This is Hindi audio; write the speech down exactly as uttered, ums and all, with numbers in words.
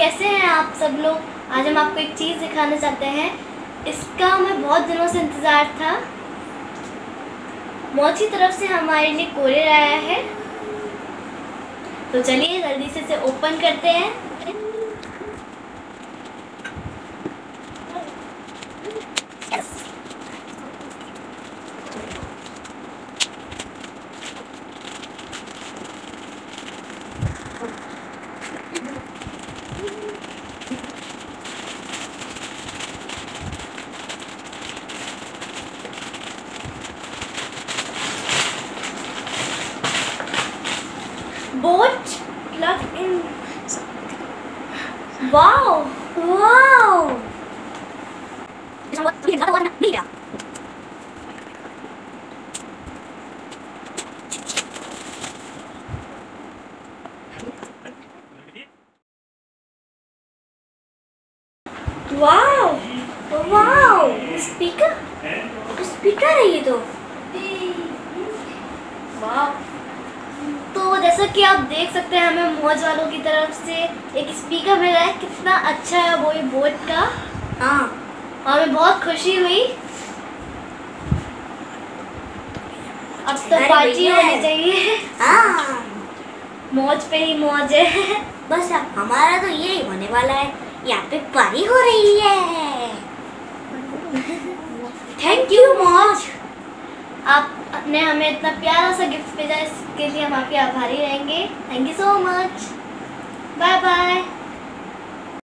कैसे हैं आप सब लोग। आज हम आपको एक चीज़ दिखाना चाहते हैं, इसका हमें बहुत दिनों से इंतज़ार था। मौज की तरफ से हमारे लिए कोरियर आया है, तो चलिए जल्दी से इसे ओपन करते हैं। Boat plug in. Wow! Wow! Wow! Wow! Speaker? Speaker है ये तो। Wow! तो जैसा कि आप देख सकते हैं, हमें मौज वालों की तरफ से एक स्पीकर मिला है। कितना अच्छा है वो ये बोट का। हाँ, और हमें बहुत खुशी हुई। अब तो पार्टी होनी चाहिए। हाँ, मौज पे ही मौज है। बस अब हमारा तो यही होने वाला है, यहाँ पे पार्टी हो रही है। थैंक यू मौज, आपने हमें इतना प्यारा सा गिफ्ट भेजा, इसके लिए हम आपके आभारी रहेंगे। Thank you so much, bye bye.